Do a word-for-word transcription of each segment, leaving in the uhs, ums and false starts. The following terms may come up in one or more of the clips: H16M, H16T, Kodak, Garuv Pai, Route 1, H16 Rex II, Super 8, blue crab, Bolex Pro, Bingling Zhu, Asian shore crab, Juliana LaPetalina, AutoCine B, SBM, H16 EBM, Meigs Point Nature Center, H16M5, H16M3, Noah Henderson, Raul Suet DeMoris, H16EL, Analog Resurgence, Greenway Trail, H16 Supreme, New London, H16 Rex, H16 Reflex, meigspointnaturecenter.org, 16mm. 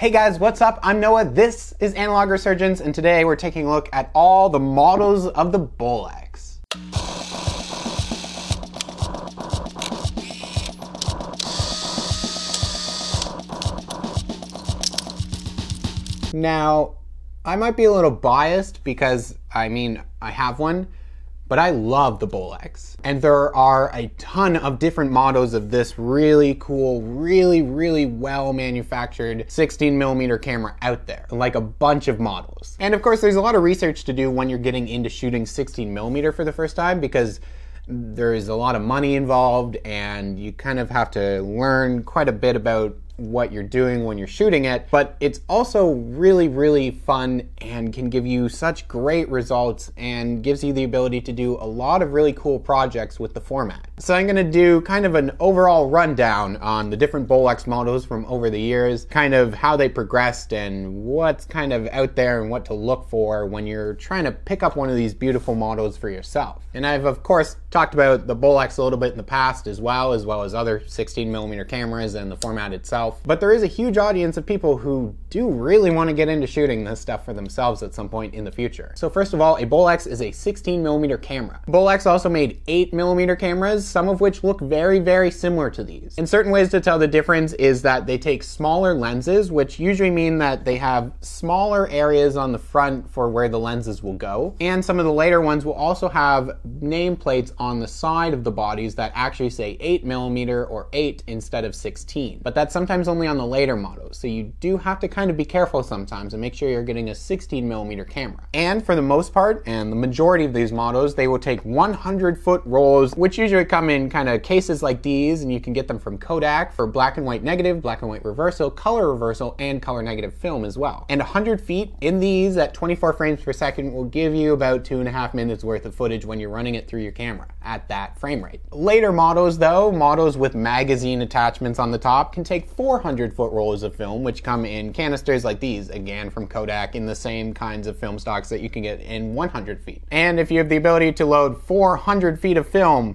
Hey guys, what's up? I'm Noah, this is Analog Resurgence, and today we're taking a look at all the models of the Bolex. Now, I might be a little biased because, I mean, I have one, but I love the Bolex. And there are a ton of different models of this really cool, really, really well manufactured sixteen millimeter camera out there, like a bunch of models. And of course, there's a lot of research to do when you're getting into shooting sixteen millimeter for the first time, because there is a lot of money involved and you kind of have to learn quite a bit about what you're doing when you're shooting it, but it's also really, really fun and can give you such great results and gives you the ability to do a lot of really cool projects with the format. So I'm gonna do kind of an overall rundown on the different Bolex models from over the years, kind of how they progressed and what's kind of out there and what to look for when you're trying to pick up one of these beautiful models for yourself. And I've of course talked about the Bolex a little bit in the past as well, as well as other sixteen millimeter cameras and the format itself. But there is a huge audience of people who do really want to get into shooting this stuff for themselves at some point in the future. So first of all, a Bolex is a sixteen millimeter camera. Bolex also made eight millimeter cameras, some of which look very, very similar to these. And certain ways to tell the difference is that they take smaller lenses, which usually mean that they have smaller areas on the front for where the lenses will go. And some of the later ones will also have nameplates on the side of the bodies that actually say eight millimeter or eight instead of sixteen. But that's sometimes only on the later models, so you do have to kind of be careful sometimes and make sure you're getting a sixteen millimeter camera. And for the most part, and the majority of these models, they will take one hundred foot rolls, which usually come in kind of cases like these, and you can get them from Kodak for black and white negative, black and white reversal, color reversal, and color negative film as well. And one hundred feet in these at twenty-four frames per second will give you about two and a half minutes worth of footage when you're running it through your camera at that frame rate. Later models though, models with magazine attachments on the top can take four four hundred foot rolls of film, which come in canisters like these, again from Kodak, in the same kinds of film stocks that you can get in one hundred feet. And if you have the ability to load four hundred feet of film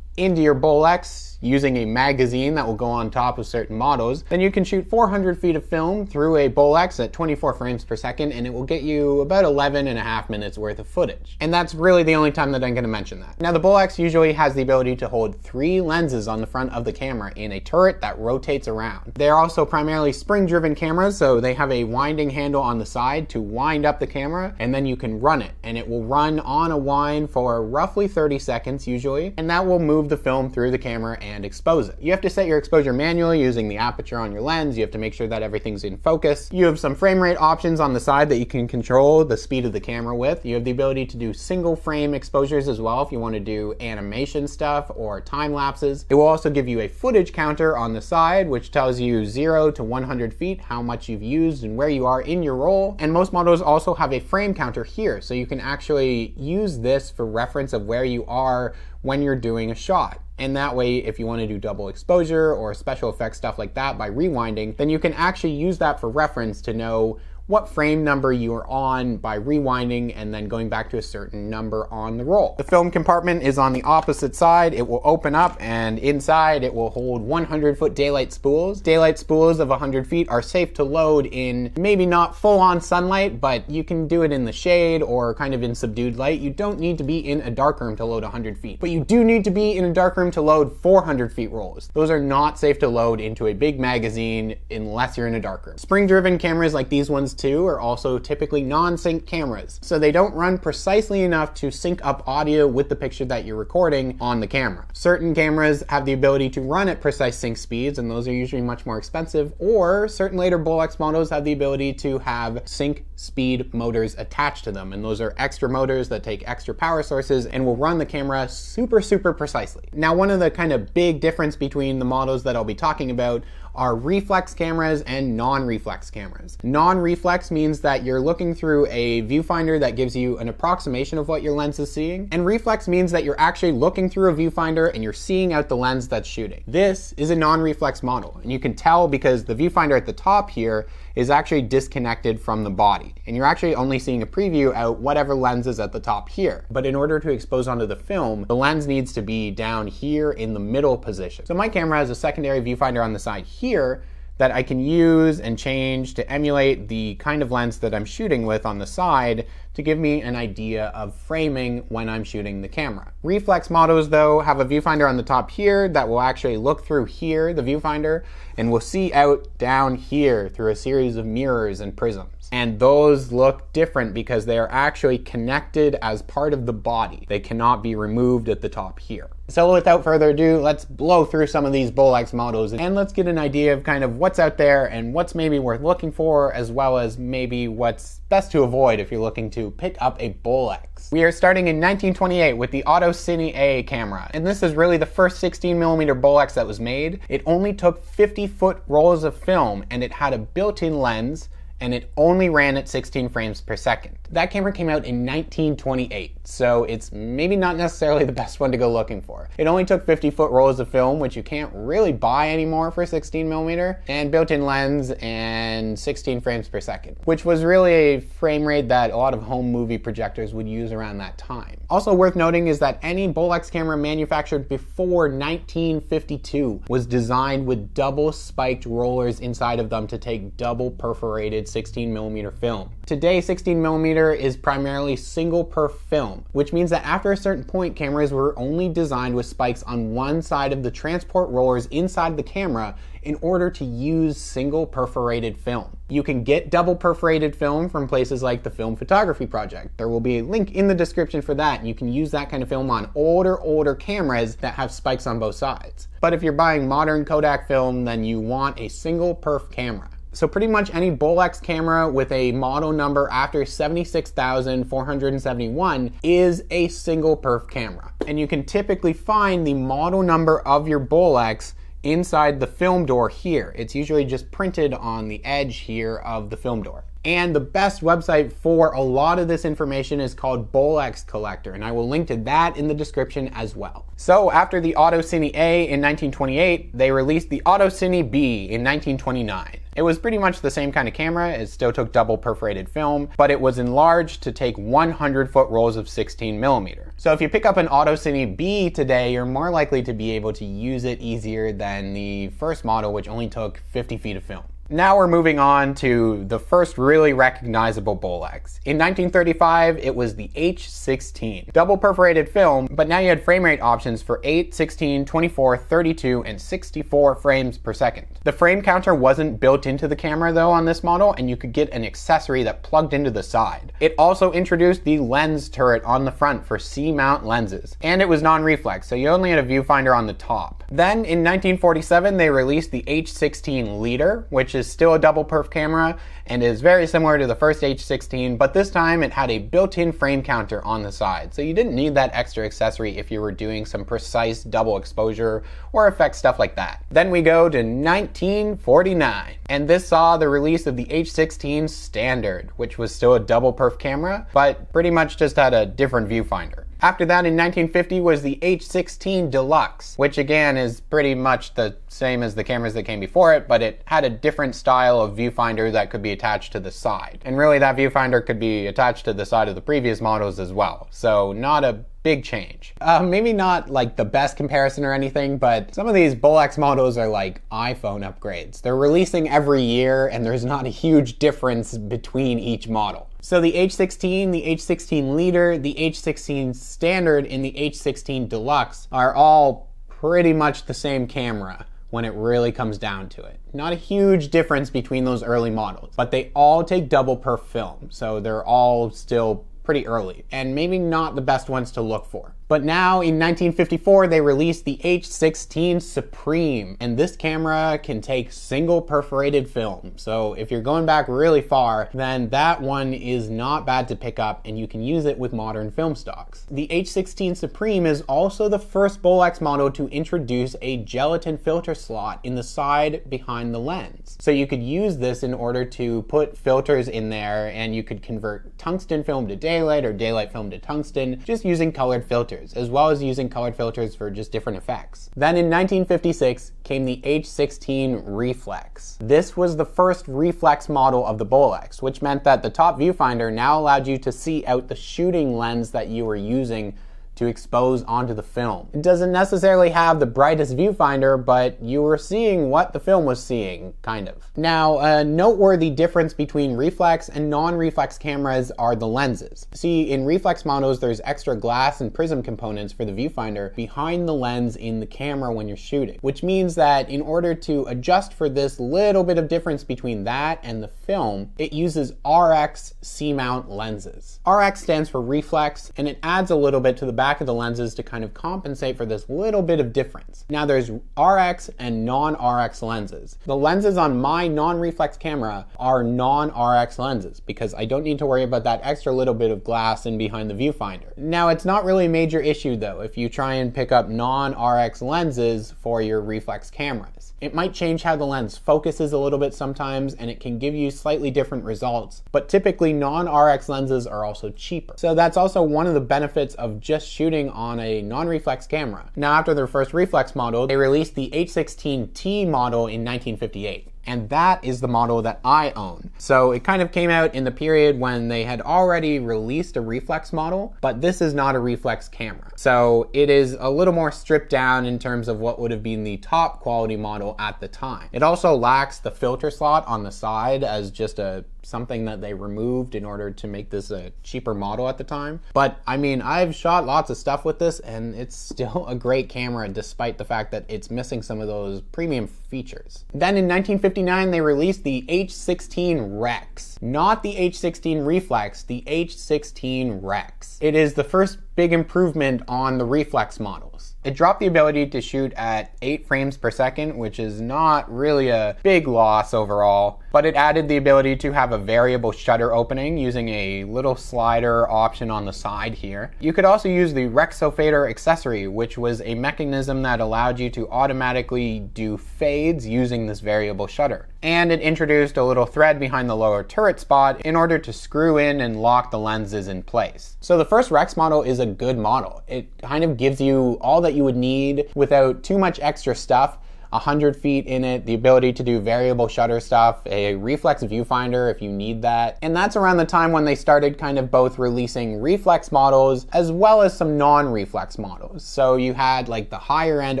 into your Bolex using a magazine that will go on top of certain models, then you can shoot four hundred feet of film through a Bolex at twenty-four frames per second, and it will get you about eleven and a half minutes worth of footage. And that's really the only time that I'm gonna mention that. Now the Bolex usually has the ability to hold three lenses on the front of the camera in a turret that rotates around. They're also primarily spring-driven cameras, so they have a winding handle on the side to wind up the camera, and then you can run it, and it will run on a wind for roughly thirty seconds usually, and that will move the film through the camera and expose it. You have to set your exposure manually using the aperture on your lens. You have to make sure that everything's in focus. You have some frame rate options on the side that you can control the speed of the camera with. You have the ability to do single frame exposures as well if you want to do animation stuff or time lapses. It will also give you a footage counter on the side, which tells you zero to one hundred feet, how much you've used and where you are in your roll. And most models also have a frame counter here, so you can actually use this for reference of where you are when you're doing a shot. And that way, if you want to do double exposure or special effects stuff like that by rewinding, then you can actually use that for reference to know what frame number you are on by rewinding and then going back to a certain number on the roll. The film compartment is on the opposite side. It will open up, and inside it will hold one hundred foot daylight spools. Daylight spools of one hundred feet are safe to load in maybe not full on sunlight, but you can do it in the shade or kind of in subdued light. You don't need to be in a dark room to load one hundred feet, but you do need to be in a dark room to load four hundred feet rolls. Those are not safe to load into a big magazine unless you're in a dark room. Spring driven cameras like these ones too are also typically non-sync cameras, so they don't run precisely enough to sync up audio with the picture that you're recording on the camera. Certain cameras have the ability to run at precise sync speeds, and those are usually much more expensive, or certain later Bolex models have the ability to have sync speed motors attached to them, and those are extra motors that take extra power sources and will run the camera super, super precisely. Now, one of the kind of big difference between the models that I'll be talking about are reflex cameras and non-reflex cameras. Non-reflex means that you're looking through a viewfinder that gives you an approximation of what your lens is seeing, and reflex means that you're actually looking through a viewfinder and you're seeing out the lens that's shooting. This is a non-reflex model, and you can tell because the viewfinder at the top here is actually disconnected from the body, and you're actually only seeing a preview out whatever lens is at the top here. But in order to expose onto the film, the lens needs to be down here in the middle position. So my camera has a secondary viewfinder on the side here that I can use and change to emulate the kind of lens that I'm shooting with on the side to give me an idea of framing when I'm shooting the camera. Reflex models though have a viewfinder on the top here that will actually look through here, the viewfinder, and we'll see out down here through a series of mirrors and prisms. And those look different because they are actually connected as part of the body. They cannot be removed at the top here. So without further ado, let's blow through some of these Bolex models and let's get an idea of kind of what's out there and what's maybe worth looking for, as well as maybe what's best to avoid if you're looking to pick up a Bolex. We are starting in nineteen twenty-eight with the AutoCine A camera, and this is really the first sixteen millimeter Bolex that was made. It only took fifty foot rolls of film and it had a built-in lens, and it only ran at sixteen frames per second. That camera came out in nineteen twenty-eight, so it's maybe not necessarily the best one to go looking for. It only took fifty foot rolls of film, which you can't really buy anymore for sixteen millimeter, and built-in lens and sixteen frames per second, which was really a frame rate that a lot of home movie projectors would use around that time. Also worth noting is that any Bolex camera manufactured before nineteen fifty-two was designed with double spiked rollers inside of them to take double perforated sixteen millimeter film. Today, sixteen millimeter is primarily single perf film, which means that after a certain point, cameras were only designed with spikes on one side of the transport rollers inside the camera in order to use single perforated film. You can get double perforated film from places like the Film Photography Project. There will be a link in the description for that, and you can use that kind of film on older, older cameras that have spikes on both sides. But if you're buying modern Kodak film, then you want a single perf camera. So pretty much any Bolex camera with a model number after seventy-six thousand four hundred seventy-one is a single perf camera. And you can typically find the model number of your Bolex inside the film door here. It's usually just printed on the edge here of the film door. And the best website for a lot of this information is called Bolex Collector, and I will link to that in the description as well. So after the AutoCine A in nineteen twenty-eight, they released the AutoCine B in nineteen twenty-nine. It was pretty much the same kind of camera. It still took double perforated film, but it was enlarged to take one hundred foot rolls of sixteen millimeter. So if you pick up an AutoCine B today, you're more likely to be able to use it easier than the first model, which only took fifty feet of film. Now we're moving on to the first really recognizable Bolex. In nineteen thirty-five, it was the H sixteen. Double perforated film, but now you had frame rate options for eight, sixteen, twenty-four, thirty-two, and sixty-four frames per second. The frame counter wasn't built into the camera though on this model, and you could get an accessory that plugged into the side. It also introduced the lens turret on the front for C-mount lenses, and it was non-reflex, so you only had a viewfinder on the top. Then in nineteen forty-seven, they released the H sixteen Leader, which is is still a double perf camera and is very similar to the first H sixteen, but this time it had a built-in frame counter on the side, so you didn't need that extra accessory if you were doing some precise double exposure or effects, stuff like that. Then we go to nineteen forty-nine, and this saw the release of the H sixteen Standard, which was still a double perf camera, but pretty much just had a different viewfinder. After that in nineteen fifty was the H sixteen Deluxe, which again is pretty much the same as the cameras that came before it, but it had a different style of viewfinder that could be attached to the side. And really that viewfinder could be attached to the side of the previous models as well, so not a big change. Uh, maybe not like the best comparison or anything, but some of these Bolex models are like iPhone upgrades. They're releasing every year and there's not a huge difference between each model. So the H sixteen, the H sixteen Leader, the H sixteen Standard, and the H sixteen Deluxe are all pretty much the same camera when it really comes down to it. Not a huge difference between those early models, but they all take double perf film, so they're all still pretty early, and maybe not the best ones to look for. But now in nineteen fifty-four, they released the H sixteen Supreme, and this camera can take single perforated film. So if you're going back really far, then that one is not bad to pick up, and you can use it with modern film stocks. The H sixteen Supreme is also the first Bolex model to introduce a gelatin filter slot in the side behind the lens. So you could use this in order to put filters in there, and you could convert tungsten film to daylight or daylight film to tungsten, just using colored filters, as well as using colored filters for just different effects. Then in nineteen fifty-six came the H sixteen Reflex. This was the first reflex model of the Bolex, which meant that the top viewfinder now allowed you to see out the shooting lens that you were using to expose onto the film. It doesn't necessarily have the brightest viewfinder, but you were seeing what the film was seeing, kind of. Now, a noteworthy difference between reflex and non-reflex cameras are the lenses. See, in reflex monos, there's extra glass and prism components for the viewfinder behind the lens in the camera when you're shooting, which means that in order to adjust for this little bit of difference between that and the film, it uses R X C-mount lenses. R X stands for reflex, and it adds a little bit to the back of the lenses to kind of compensate for this little bit of difference. Now there's R X and non-R X lenses. The lenses on my non-reflex camera are non-R X lenses because I don't need to worry about that extra little bit of glass in behind the viewfinder. Now it's not really a major issue though if you try and pick up non-R X lenses for your reflex cameras. It might change how the lens focuses a little bit sometimes and it can give you slightly different results, but typically non-R X lenses are also cheaper. So that's also one of the benefits of just shooting on a non-reflex camera. Now, after their first reflex model, they released the H sixteen T model in nineteen fifty-eight. And that is the model that I own. So it kind of came out in the period when they had already released a reflex model, but this is not a reflex camera. So it is a little more stripped down in terms of what would have been the top quality model at the time. It also lacks the filter slot on the side as just a something that they removed in order to make this a cheaper model at the time. But I mean, I've shot lots of stuff with this and it's still a great camera despite the fact that it's missing some of those premium features. Then in nineteen fifty-nine, they released the H sixteen Rex. Not the H sixteen Reflex, the H sixteen Rex. It is the first big improvement on the reflex models. It dropped the ability to shoot at eight frames per second, which is not really a big loss overall, but it added the ability to have a variable shutter opening using a little slider option on the side here. You could also use the Rexofader accessory, which was a mechanism that allowed you to automatically do fades using this variable shutter. And it introduced a little thread behind the lower turret spot in order to screw in and lock the lenses in place. So the first Rex model is a good model. It kind of gives you all that you would need without too much extra stuff. one hundred feet in it, the ability to do variable shutter stuff, a reflex viewfinder if you need that. And that's around the time when they started kind of both releasing reflex models as well as some non-reflex models. So you had like the higher end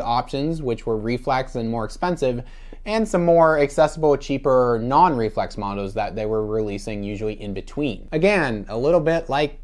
options, which were reflex and more expensive, and some more accessible, cheaper non-reflex models that they were releasing usually in between. Again, a little bit like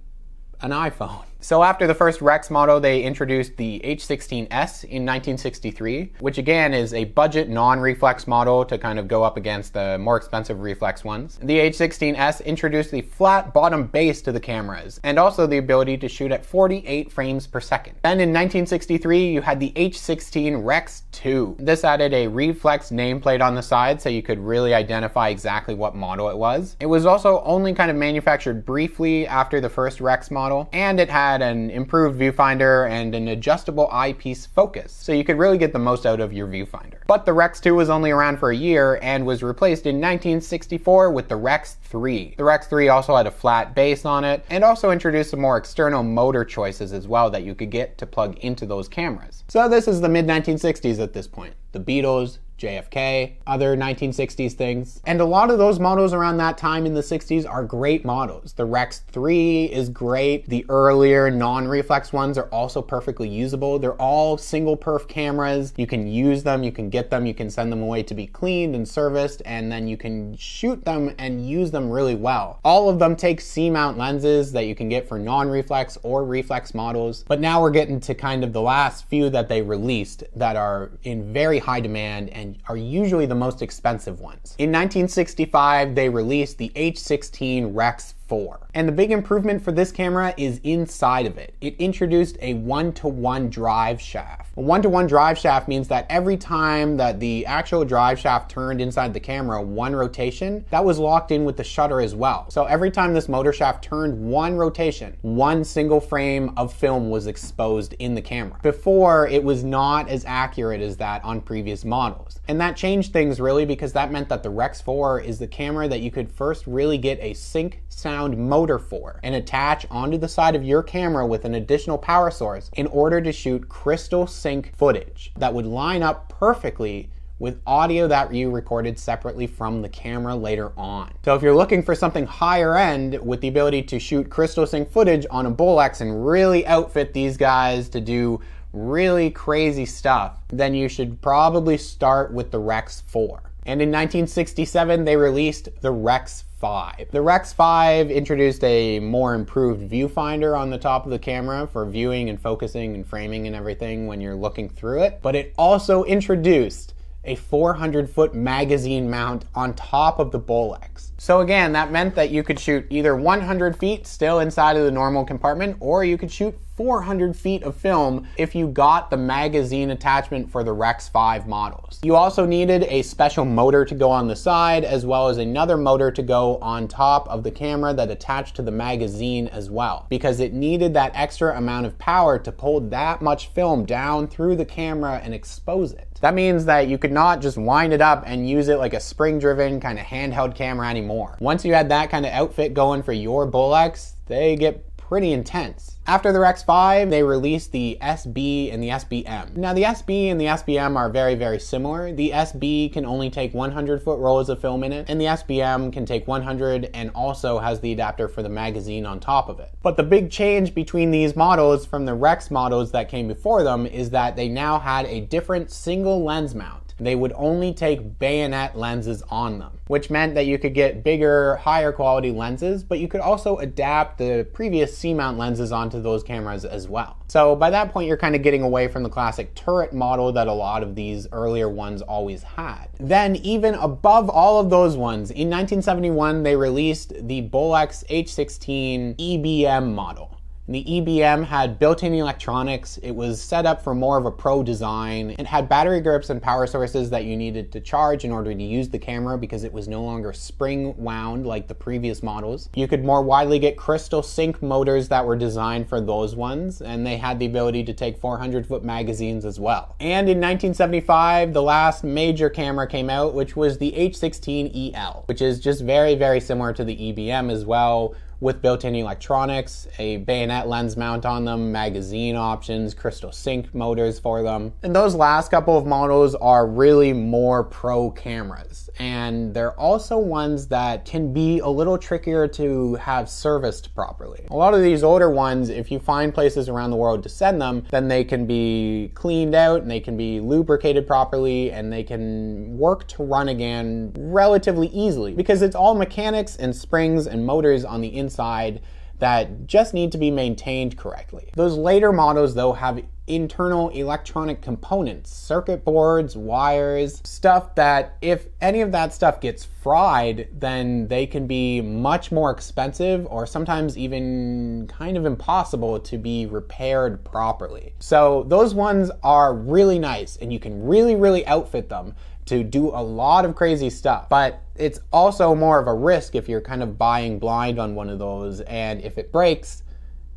an iPhone. So after the first Rex model, they introduced the H sixteen S in nineteen sixty-three, which again is a budget non-reflex model to kind of go up against the more expensive reflex ones. The H sixteen S introduced the flat bottom base to the cameras and also the ability to shoot at forty-eight frames per second. Then in nineteen sixty-three, you had the H sixteen Rex two. This added a reflex nameplate on the side so you could really identify exactly what model it was. It was also only kind of manufactured briefly after the first Rex model, and it had an improved viewfinder and an adjustable eyepiece focus, so you could really get the most out of your viewfinder. But the Rex two was only around for a year and was replaced in nineteen sixty-four with the Rex three. The Rex three also had a flat base on it and also introduced some more external motor choices as well that you could get to plug into those cameras. So this is the mid nineteen sixties at this point. The Beatles, J F K, other nineteen sixties things. And a lot of those models around that time in the sixties are great models. The Rex three is great. The earlier non-reflex ones are also perfectly usable. They're all single perf cameras. You can use them, you can get them, you can send them away to be cleaned and serviced, and then you can shoot them and use them really well. All of them take C-mount lenses that you can get for non-reflex or reflex models. But now we're getting to kind of the last few that they released that are in very high demand and are usually the most expensive ones. In nineteen sixty-five, they released the H sixteen Rex four. And the big improvement for this camera is inside of it. It introduced a one-to-one drive shaft. A one-to-one drive shaft means that every time that the actual drive shaft turned inside the camera one rotation, that was locked in with the shutter as well. So every time this motor shaft turned one rotation, one single frame of film was exposed in the camera. Before, it was not as accurate as that on previous models. And that changed things really because that meant that the Rex four is the camera that you could first really get a sync sound motor for and attach onto the side of your camera with an additional power source in order to shoot crystal sync footage that would line up perfectly with audio that you recorded separately from the camera later on. So if you're looking for something higher end with the ability to shoot crystal sync footage on a Bolex and really outfit these guys to do really crazy stuff, then you should probably start with the Rex four. And in nineteen sixty-seven, they released the Rex five. The Rex five introduced a more improved viewfinder on the top of the camera for viewing and focusing and framing and everything when you're looking through it, but it also introduced a four hundred foot magazine mount on top of the Bolex. So again, that meant that you could shoot either one hundred feet still inside of the normal compartment, or you could shoot four hundred feet of film if you got the magazine attachment for the Rex five models. You also needed a special motor to go on the side, as well as another motor to go on top of the camera that attached to the magazine as well, because it needed that extra amount of power to pull that much film down through the camera and expose it. That means that you could not just wind it up and use it like a spring-driven kind of handheld camera anymore. Once you had that kind of outfit going for your Bolex, they get pretty intense. After the Rex five, they released the S B and the S B M. Now the S B and the S B M are very, very similar. The S B can only take one hundred foot rolls of film in it, and the S B M can take one hundred and also has the adapter for the magazine on top of it. But the big change between these models from the Rex models that came before them is that they now had a different single lens mount. They would only take bayonet lenses on them, which meant that you could get bigger, higher quality lenses, but you could also adapt the previous C-mount lenses onto those cameras as well. So by that point, you're kind of getting away from the classic turret model that a lot of these earlier ones always had. Then even above all of those ones, in nineteen seventy-one, they released the Bolex H sixteen E B M model. The E B M had built-in electronics, it was set up for more of a pro design, it had battery grips and power sources that you needed to charge in order to use the camera because it was no longer spring wound like the previous models. You could more widely get crystal sync motors that were designed for those ones, and they had the ability to take four hundred foot magazines as well. And in nineteen seventy-five, the last major camera came out, which was the H sixteen E L, which is just very, very similar to the E B M as well, with built-in electronics, a bayonet lens mount on them, magazine options, crystal sync motors for them. And those last couple of models are really more pro cameras. And they're also ones that can be a little trickier to have serviced properly. A lot of these older ones, if you find places around the world to send them, then they can be cleaned out and they can be lubricated properly and they can work to run again relatively easily because it's all mechanics and springs and motors on the inside inside that just need to be maintained correctly. Those later models though have internal electronic components, circuit boards, wires, stuff that if any of that stuff gets fried, then they can be much more expensive or sometimes even kind of impossible to be repaired properly. So those ones are really nice and you can really, really outfit them to do a lot of crazy stuff, but it's also more of a risk if you're kind of buying blind on one of those, and if it breaks,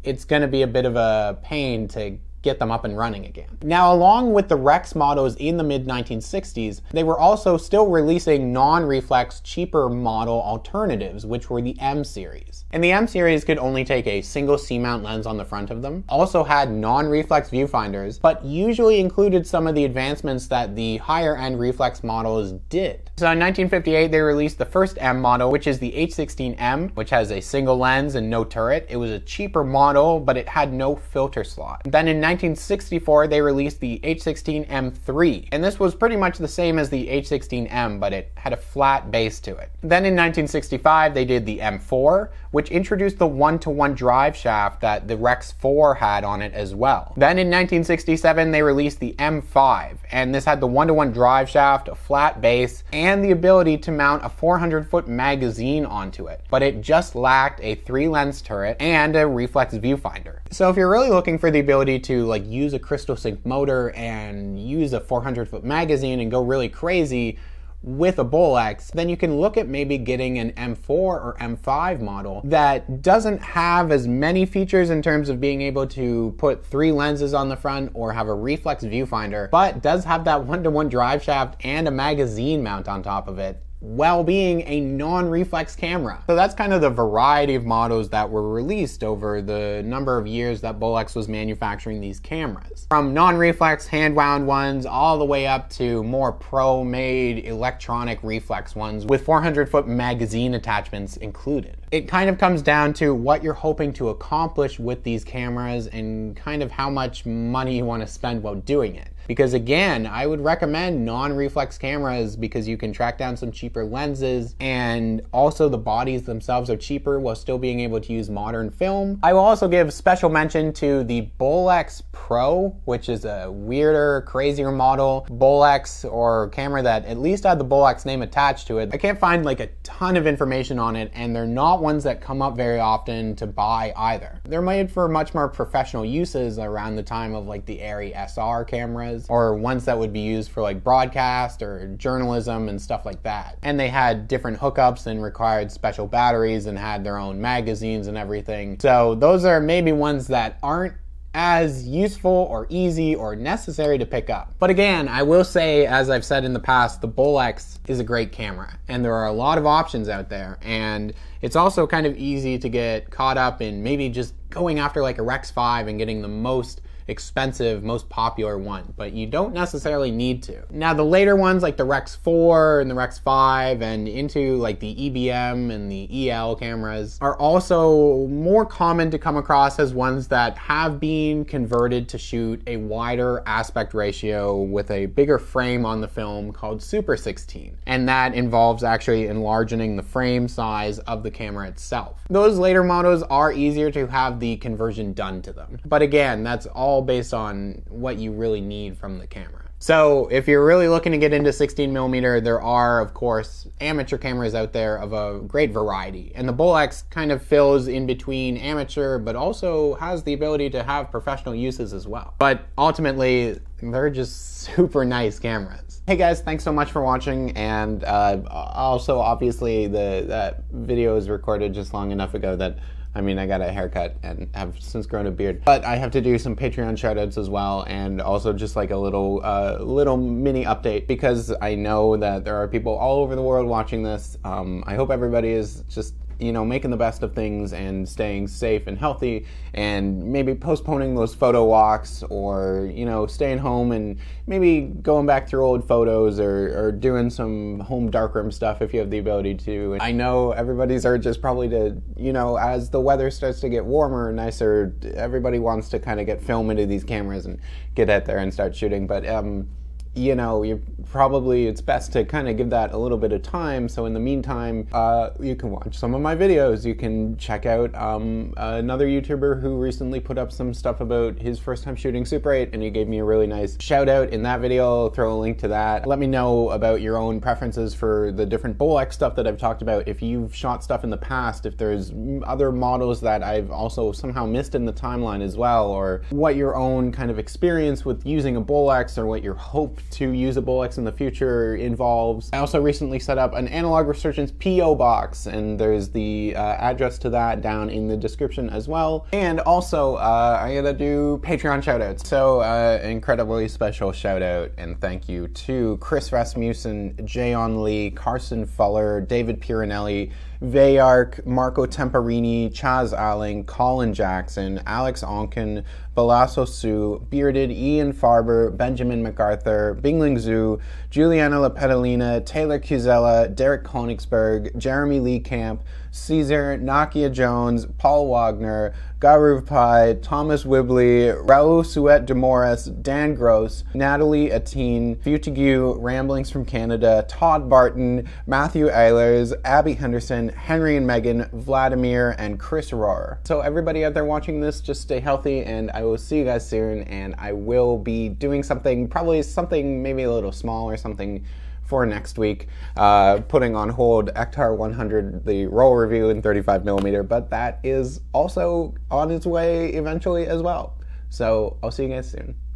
it's gonna be a bit of a pain to get them up and running again. Now, along with the Rex models in the mid nineteen sixties, they were also still releasing non-reflex, cheaper model alternatives, which were the M series. And the M series could only take a single C-mount lens on the front of them, also had non-reflex viewfinders, but usually included some of the advancements that the higher-end reflex models did. So in nineteen fifty-eight, they released the first M model, which is the H sixteen M, which has a single lens and no turret. It was a cheaper model, but it had no filter slot. Then in nineteen sixty-four, they released the H sixteen M three, and this was pretty much the same as the H sixteen M, but it had a flat base to it. Then in nineteen sixty-five, they did the M four, which introduced the one to one drive shaft that the Rex four had on it as well. Then in nineteen sixty-seven, they released the M five, and this had the one to one drive shaft, a flat base, and the ability to mount a four hundred foot magazine onto it, but it just lacked a three lens turret and a reflex viewfinder. So if you're really looking for the ability to like use a crystal sync motor and use a four hundred foot magazine and go really crazy with a Bolex, then you can look at maybe getting an M four or M five model that doesn't have as many features in terms of being able to put three lenses on the front or have a reflex viewfinder, but does have that one to one drive shaft and a magazine mount on top of it, while being a non-reflex camera. So that's kind of the variety of models that were released over the number of years that Bolex was manufacturing these cameras. From non-reflex hand-wound ones all the way up to more pro-made electronic reflex ones with four hundred foot magazine attachments included. It kind of comes down to what you're hoping to accomplish with these cameras and kind of how much money you want to spend while doing it. Because again, I would recommend non-reflex cameras because you can track down some cheaper lenses, and also the bodies themselves are cheaper while still being able to use modern film. I will also give special mention to the Bolex Pro, which is a weirder, crazier model. Bolex, or camera that at least had the Bolex name attached to it. I can't find like a ton of information on it, and they're not ones that come up very often to buy either. They're made for much more professional uses around the time of like the Arri S R cameras, or ones that would be used for like broadcast or journalism and stuff like that. And they had different hookups and required special batteries and had their own magazines and everything. So those are maybe ones that aren't as useful or easy or necessary to pick up. But again, I will say, as I've said in the past, the Bolex is a great camera and there are a lot of options out there. And it's also kind of easy to get caught up in maybe just going after like a Rex five and getting the most expensive, most popular one, but you don't necessarily need to. Now the later ones like the Rex four and the Rex five and into like the E B M and the E L cameras are also more common to come across as ones that have been converted to shoot a wider aspect ratio with a bigger frame on the film called Super sixteen. And that involves actually enlarging the frame size of the camera itself. Those later models are easier to have the conversion done to them. But again, that's all based on what you really need from the camera. So if you're really looking to get into sixteen millimeter, there are of course amateur cameras out there of a great variety, and the Bolex kind of fills in between amateur but also has the ability to have professional uses as well. But ultimately they're just super nice cameras. Hey guys, thanks so much for watching, and uh, also obviously the that video is recorded just long enough ago that I mean, I got a haircut and have since grown a beard, but I have to do some Patreon shoutouts as well, and also just like a little uh, little mini update because I know that there are people all over the world watching this. Um, I hope everybody is just, you know, making the best of things and staying safe and healthy, and maybe postponing those photo walks, or, you know, staying home and maybe going back through old photos, or, or doing some home darkroom stuff if you have the ability to. And I know everybody's urge is probably to, you know, as the weather starts to get warmer and nicer, everybody wants to kind of get film into these cameras and get out there and start shooting. But, um, you know, you probably, it's best to kind of give that a little bit of time. So in the meantime, uh, you can watch some of my videos. You can check out um, another YouTuber who recently put up some stuff about his first time shooting Super eight, and he gave me a really nice shout out in that video. I'll throw a link to that. Let me know about your own preferences for the different Bolex stuff that I've talked about. If you've shot stuff in the past, if there's other models that I've also somehow missed in the timeline as well, or what your own kind of experience with using a Bolex, or what your hope to use a Bolex in the future involves. I also recently set up an Analog Resurgence P O box, and there's the uh, address to that down in the description as well. And also, uh, I gotta do Patreon shoutouts. So, uh, incredibly special shout out and thank you to Chris Rasmussen, Jayon Lee, Carson Fuller, David Pirinelli, Vayark, Marco Temperini, Chaz Allen, Colin Jackson, Alex Onken, Balasso Sue, Bearded, Ian Farber, Benjamin MacArthur, Bingling Zhu, Juliana LaPetalina, Taylor Cuzella, Derek Konigsberg, Jeremy Lee Camp, Caesar, Nakia Jones, Paul Wagner, Garuv Pai, Thomas Wibley, Raul Suet DeMoris, Dan Gross, Natalie Ateen, Futigue, Ramblings from Canada, Todd Barton, Matthew Eilers, Abby Henderson, Henry and Megan, Vladimir, and Chris Rohrer. So everybody out there watching this, just stay healthy, and I will see you guys soon, and I will be doing something, probably something maybe a little small or something, for next week, uh, putting on hold Ektar one hundred, the roll review in thirty-five millimeter, but that is also on its way eventually as well. So I'll see you guys soon.